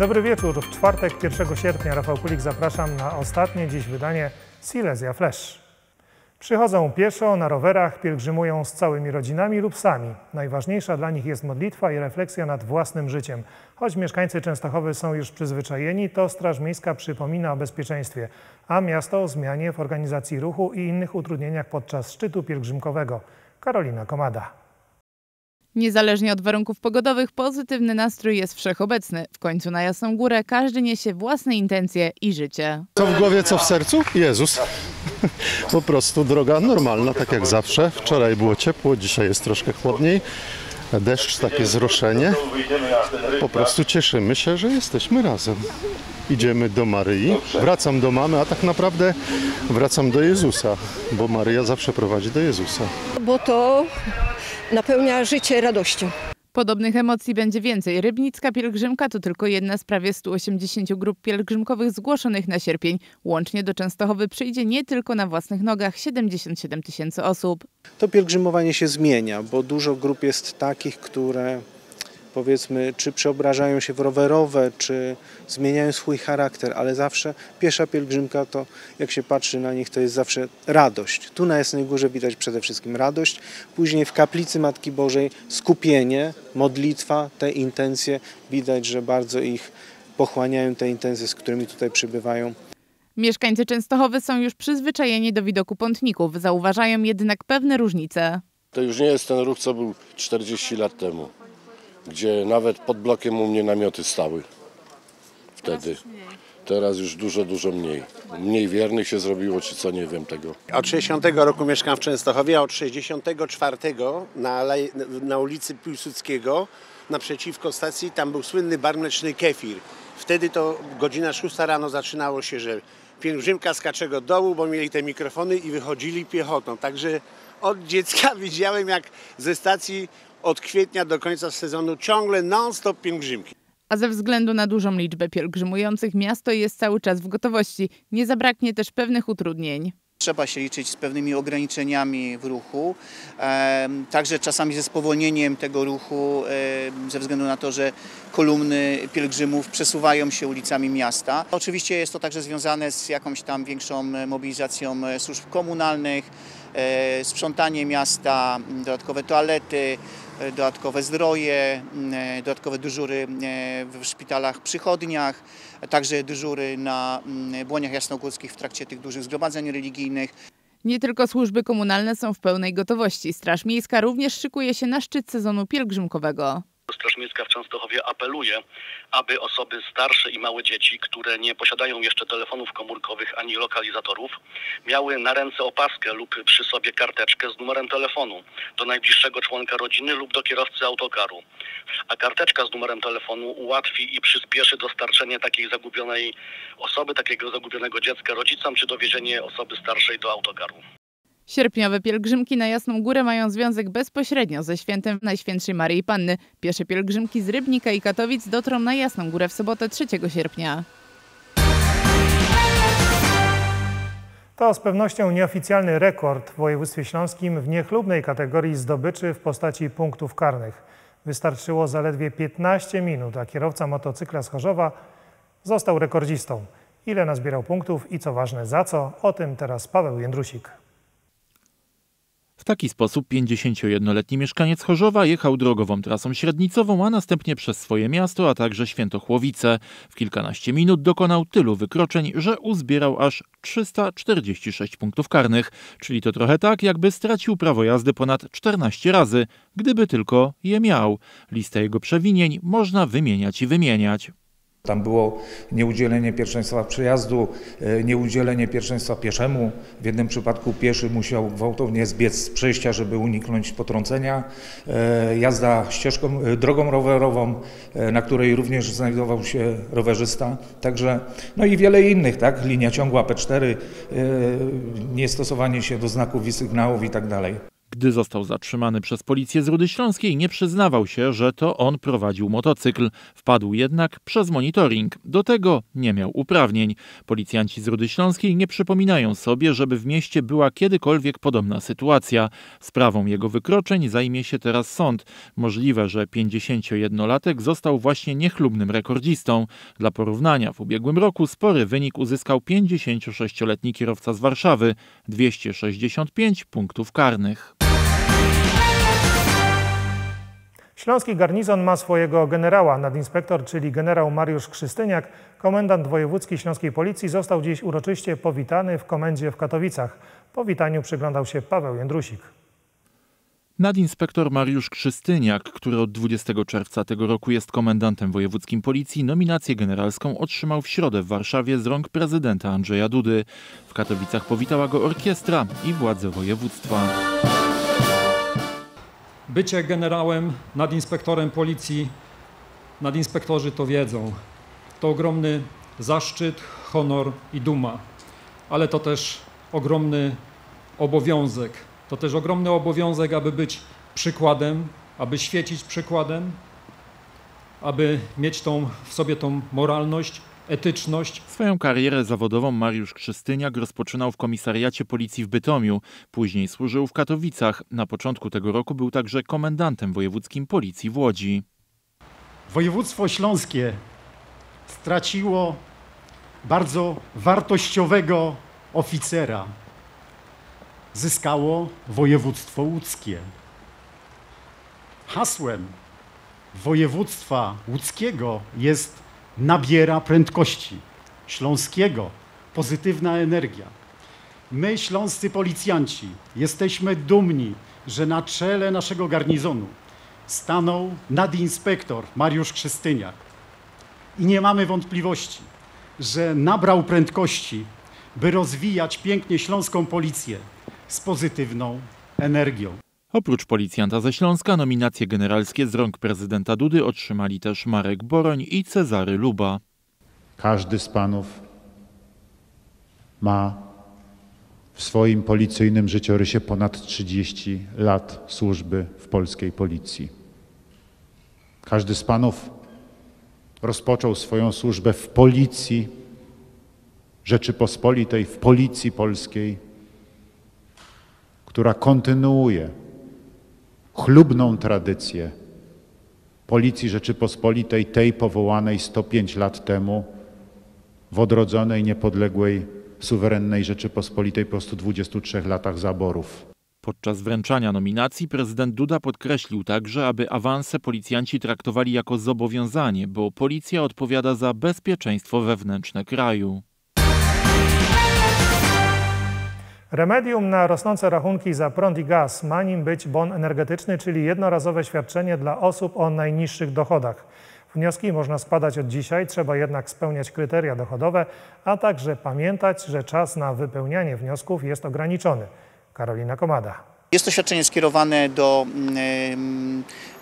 Dobry wieczór. W czwartek 1 sierpnia Rafał Kulik, zapraszam na ostatnie dziś wydanie Silesia Flesz. Przychodzą pieszo, na rowerach, pielgrzymują z całymi rodzinami lub sami. Najważniejsza dla nich jest modlitwa i refleksja nad własnym życiem. Choć mieszkańcy Częstochowy są już przyzwyczajeni, to Straż Miejska przypomina o bezpieczeństwie, a miasto o zmianie w organizacji ruchu i innych utrudnieniach podczas szczytu pielgrzymkowego. Karolina Komada. Niezależnie od warunków pogodowych, pozytywny nastrój jest wszechobecny. W końcu na Jasną Górę każdy niesie własne intencje i życie. Co w głowie, co w sercu? Jezus. Po prostu droga normalna, tak jak zawsze. Wczoraj było ciepło, dzisiaj jest troszkę chłodniej. Deszcz, takie zroszenie. Po prostu cieszymy się, że jesteśmy razem. Idziemy do Maryi, wracam do mamy, a tak naprawdę wracam do Jezusa, bo Maryja zawsze prowadzi do Jezusa. Bo to napełnia życie radością. Podobnych emocji będzie więcej. Rybnicka pielgrzymka to tylko jedna z prawie 180 grup pielgrzymkowych zgłoszonych na sierpień. Łącznie do Częstochowy przyjdzie nie tylko na własnych nogach 77 000 osób. To pielgrzymowanie się zmienia, bo dużo grup jest takich, które powiedzmy, czy przeobrażają się w rowerowe, czy zmieniają swój charakter, ale zawsze piesza pielgrzymka to, jak się patrzy na nich, to jest zawsze radość. Tu na Jasnej Górze widać przede wszystkim radość, później w kaplicy Matki Bożej skupienie, modlitwa, te intencje, widać, że bardzo ich pochłaniają te intencje, z którymi tutaj przybywają. Mieszkańcy Częstochowy są już przyzwyczajeni do widoku pątników, zauważają jednak pewne różnice. To już nie jest ten ruch, co był 40 lat temu, gdzie nawet pod blokiem u mnie namioty stały wtedy. Teraz już dużo mniej. Mniej wiernych się zrobiło, czy co, nie wiem tego. Od 60 roku mieszkam w Częstochowie, a od 64 na ulicy Piłsudskiego, naprzeciwko stacji, tam był słynny bar mleczny Kefir. Wtedy to godzina 6 rano zaczynało się, że pielgrzymka z Kaczego Dołu, bo mieli te mikrofony i wychodzili piechotą. Także od dziecka widziałem, jak ze stacji od kwietnia do końca sezonu ciągle non-stop pielgrzymki. A ze względu na dużą liczbę pielgrzymujących miasto jest cały czas w gotowości. Nie zabraknie też pewnych utrudnień. Trzeba się liczyć z pewnymi ograniczeniami w ruchu, także czasami ze spowolnieniem tego ruchu ze względu na to, że kolumny pielgrzymów przesuwają się ulicami miasta. Oczywiście jest to także związane z jakąś tam większą mobilizacją służb komunalnych, sprzątanie miasta, dodatkowe toalety, dodatkowe zdroje, dodatkowe dyżury w szpitalach, przychodniach, także dyżury na błoniach jasnogórskich w trakcie tych dużych zgromadzeń religijnych. Nie tylko służby komunalne są w pełnej gotowości. Straż Miejska również szykuje się na szczyt sezonu pielgrzymkowego. Straż Miejska w Częstochowie apeluje, aby osoby starsze i małe dzieci, które nie posiadają jeszcze telefonów komórkowych ani lokalizatorów, miały na ręce opaskę lub przy sobie karteczkę z numerem telefonu do najbliższego członka rodziny lub do kierowcy autokaru. A karteczka z numerem telefonu ułatwi i przyspieszy dostarczenie takiej zagubionej osoby, takiego zagubionego dziecka rodzicom, czy dowiezienie osoby starszej do autokaru. Sierpniowe pielgrzymki na Jasną Górę mają związek bezpośrednio ze świętem Najświętszej Maryi Panny. Piesze pielgrzymki z Rybnika i Katowic dotrą na Jasną Górę w sobotę 3 sierpnia. To z pewnością nieoficjalny rekord w województwie śląskim w niechlubnej kategorii zdobyczy w postaci punktów karnych. Wystarczyło zaledwie 15 minut, a kierowca motocykla z Chorzowa został rekordzistą. Ile nazbierał punktów i co ważne za co, o tym teraz Paweł Jędrusik. W taki sposób 51-letni mieszkaniec Chorzowa jechał drogową trasą średnicową, a następnie przez swoje miasto, a także Świętochłowice. W kilkanaście minut dokonał tylu wykroczeń, że uzbierał aż 346 punktów karnych. Czyli to trochę tak, jakby stracił prawo jazdy ponad 14 razy, gdyby tylko je miał. Listę jego przewinień można wymieniać i wymieniać. Tam było nieudzielenie pierwszeństwa przejazdu, nieudzielenie pierwszeństwa pieszemu. W jednym przypadku pieszy musiał gwałtownie zbiec z przejścia, żeby uniknąć potrącenia. Jazda ścieżką, drogą rowerową, na której również znajdował się rowerzysta. Także, no i wiele innych, tak? Linia ciągła P4, niestosowanie się do znaków i sygnałów i tak dalej. Gdy został zatrzymany przez policję z Rudy Śląskiej, nie przyznawał się, że to on prowadził motocykl. Wpadł jednak przez monitoring. Do tego nie miał uprawnień. Policjanci z Rudy Śląskiej nie przypominają sobie, żeby w mieście była kiedykolwiek podobna sytuacja. Sprawą jego wykroczeń zajmie się teraz sąd. Możliwe, że 51-latek został właśnie niechlubnym rekordzistą. Dla porównania w ubiegłym roku spory wynik uzyskał 56-letni kierowca z Warszawy, 265 punktów karnych. Śląski garnizon ma swojego generała. Nadinspektor, czyli generał Mariusz Krzystyniak, komendant wojewódzki śląskiej policji, został dziś uroczyście powitany w komendzie w Katowicach. Powitaniu przyglądał się Paweł Jędrusik. Nadinspektor Mariusz Krzystyniak, który od 20 czerwca tego roku jest komendantem wojewódzkim policji, nominację generalską otrzymał w środę w Warszawie z rąk prezydenta Andrzeja Dudy. W Katowicach powitała go orkiestra i władze województwa. Bycie generałem, nadinspektorem policji, nadinspektorzy to wiedzą. To ogromny zaszczyt, honor i duma, ale to też ogromny obowiązek. To też ogromny obowiązek, aby być przykładem, aby świecić przykładem, aby mieć w sobie tą moralność, etyczność. Swoją karierę zawodową Mariusz Krzystyniak rozpoczynał w komisariacie policji w Bytomiu. Później służył w Katowicach. Na początku tego roku był także komendantem wojewódzkim policji w Łodzi. Województwo śląskie straciło bardzo wartościowego oficera. Zyskało województwo łódzkie. Hasłem województwa łódzkiego jest nabiera prędkości, śląskiego pozytywna energia. My, śląscy policjanci, jesteśmy dumni, że na czele naszego garnizonu stanął nadinspektor Mariusz Krzystyniak. I nie mamy wątpliwości, że nabrał prędkości, by rozwijać pięknie śląską policję z pozytywną energią. Oprócz policjanta ze Śląska nominacje generalskie z rąk prezydenta Dudy otrzymali też Marek Boroń i Cezary Luba. Każdy z panów ma w swoim policyjnym życiorysie ponad 30 lat służby w polskiej policji. Każdy z panów rozpoczął swoją służbę w Policji Rzeczypospolitej, w Policji Polskiej, która kontynuuje chlubną tradycję Policji Rzeczypospolitej, tej powołanej 105 lat temu w odrodzonej, niepodległej, suwerennej Rzeczypospolitej po 123 latach zaborów. Podczas wręczania nominacji prezydent Duda podkreślił także, aby awanse policjanci traktowali jako zobowiązanie, bo policja odpowiada za bezpieczeństwo wewnętrzne kraju. Remedium na rosnące rachunki za prąd i gaz ma nim być bon energetyczny, czyli jednorazowe świadczenie dla osób o najniższych dochodach. Wnioski można składać od dzisiaj, trzeba jednak spełniać kryteria dochodowe, a także pamiętać, że czas na wypełnianie wniosków jest ograniczony. Karolina Komada. Jest to świadczenie skierowane do,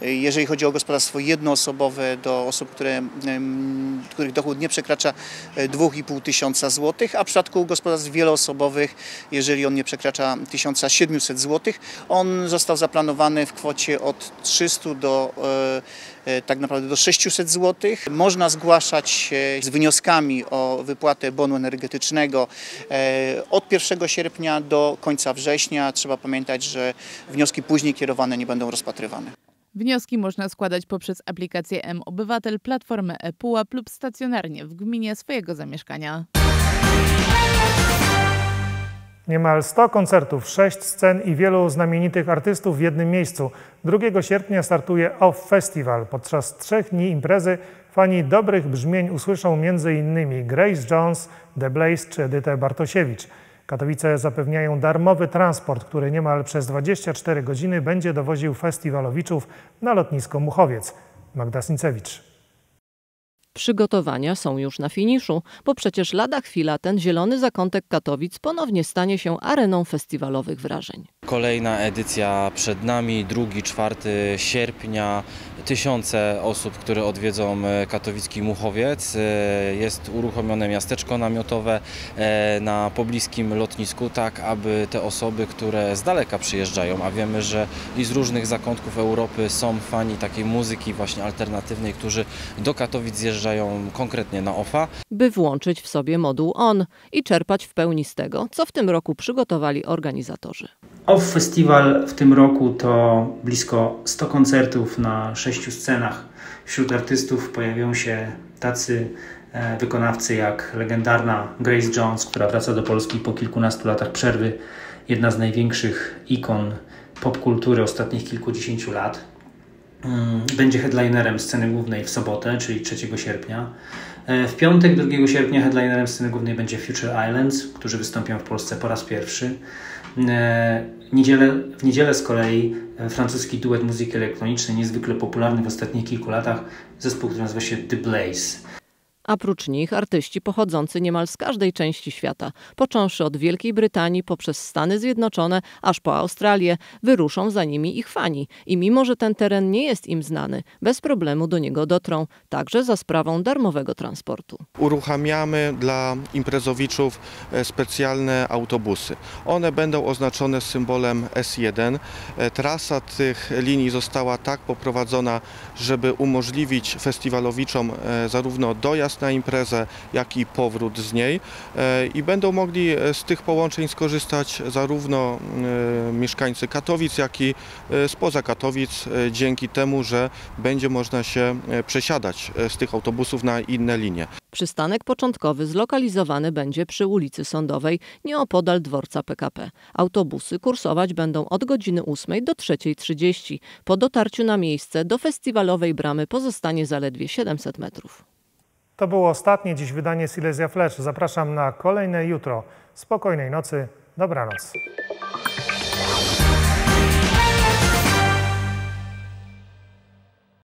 jeżeli chodzi o gospodarstwo jednoosobowe, do osób, których dochód nie przekracza 2,5 tysiąca złotych, a w przypadku gospodarstw wieloosobowych, jeżeli on nie przekracza 1700 złotych, on został zaplanowany w kwocie od 300 do tak naprawdę do 600 zł. Można zgłaszać się z wnioskami o wypłatę bonu energetycznego od 1 sierpnia do końca września. Trzeba pamiętać, że wnioski później kierowane nie będą rozpatrywane. Wnioski można składać poprzez aplikację mObywatel, platformę ePUAP lub stacjonarnie w gminie swojego zamieszkania. Niemal 100 koncertów, 6 scen i wielu znamienitych artystów w jednym miejscu. 2 sierpnia startuje Off Festival. Podczas 3 dni imprezy fani dobrych brzmień usłyszą m.in. Grace Jones, The Blaze czy Edytę Bartosiewicz. Katowice zapewniają darmowy transport, który niemal przez 24 godziny będzie dowoził festiwalowiczów na lotnisko Muchowiec. Magda Sincewicz. Przygotowania są już na finiszu, bo przecież lada chwila ten zielony zakątek Katowic ponownie stanie się areną festiwalowych wrażeń. Kolejna edycja przed nami, 2-4 sierpnia. Tysiące osób, które odwiedzą katowicki Muchowiec. Jest uruchomione miasteczko namiotowe na pobliskim lotnisku, tak aby te osoby, które z daleka przyjeżdżają, a wiemy, że i z różnych zakątków Europy są fani takiej muzyki właśnie alternatywnej, którzy do Katowic zjeżdżają konkretnie na OFF-a. By włączyć w sobie moduł ON i czerpać w pełni z tego, co w tym roku przygotowali organizatorzy. Off Festival w tym roku to blisko 100 koncertów na 6 scenach. Wśród artystów pojawią się tacy wykonawcy jak legendarna Grace Jones, która wraca do Polski po kilkunastu latach przerwy. Jedna z największych ikon popkultury ostatnich kilkudziesięciu lat. Będzie headlinerem sceny głównej w sobotę, czyli 3 sierpnia. W piątek, 2 sierpnia headlinerem sceny głównej będzie Future Islands, którzy wystąpią w Polsce po raz pierwszy. W niedzielę z kolei francuski duet muzyki elektronicznej, niezwykle popularny w ostatnich kilku latach, zespół, który nazywa się The Blaze. A prócz nich artyści pochodzący niemal z każdej części świata, począwszy od Wielkiej Brytanii poprzez Stany Zjednoczone, aż po Australię, wyruszą za nimi ich fani. I mimo, że ten teren nie jest im znany, bez problemu do niego dotrą, także za sprawą darmowego transportu. Uruchamiamy dla imprezowiczów specjalne autobusy. One będą oznaczone symbolem S1. Trasa tych linii została tak poprowadzona, żeby umożliwić festiwalowiczom zarówno dojazd na imprezę, jak i powrót z niej, i będą mogli z tych połączeń skorzystać zarówno mieszkańcy Katowic, jak i spoza Katowic, dzięki temu, że będzie można się przesiadać z tych autobusów na inne linie. Przystanek początkowy zlokalizowany będzie przy ulicy Sądowej, nieopodal dworca PKP. Autobusy kursować będą od godziny 8 do 3:30. Po dotarciu na miejsce do festiwalowej bramy pozostanie zaledwie 700 metrów. To było ostatnie dziś wydanie Silesia Flesz. Zapraszam na kolejne jutro. Spokojnej nocy, dobranoc.